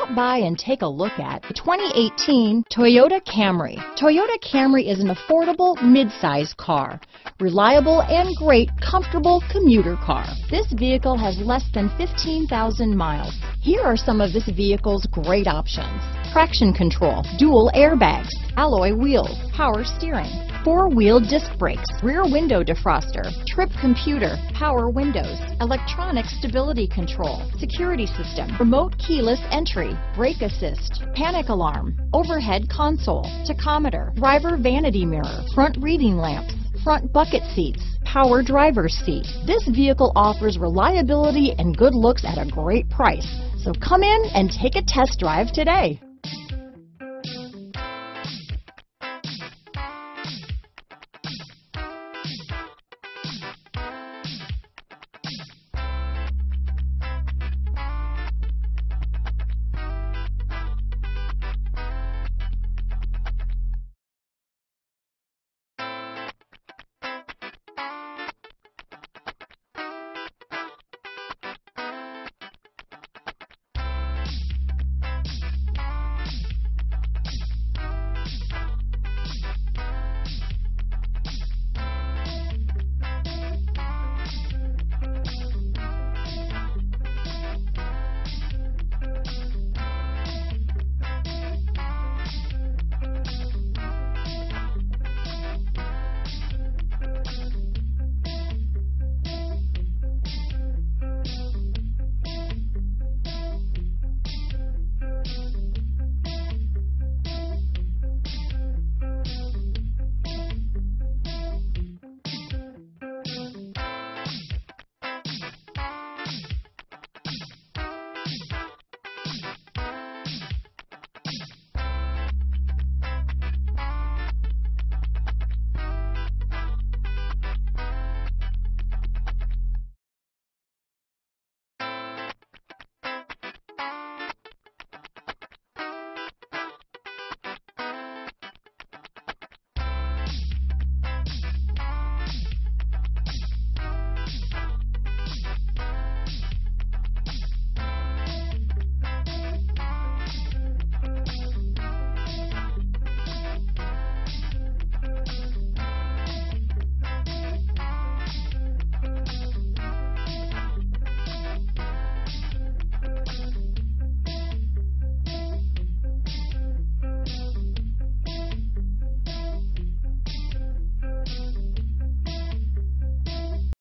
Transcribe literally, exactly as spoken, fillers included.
Stop by and take a look at the twenty eighteen Toyota Camry. Toyota Camry is an affordable midsize car, reliable and great comfortable commuter car. This vehicle has less than fifteen thousand miles. Here are some of this vehicle's great options: traction control, dual airbags, alloy wheels, power steering, four-wheel disc brakes, rear window defroster, trip computer, power windows, electronic stability control, security system, remote keyless entry, brake assist, panic alarm, overhead console, tachometer, driver vanity mirror, front reading lamps, front bucket seats, power driver's seat. This vehicle offers reliability and good looks at a great price. So come in and take a test drive today.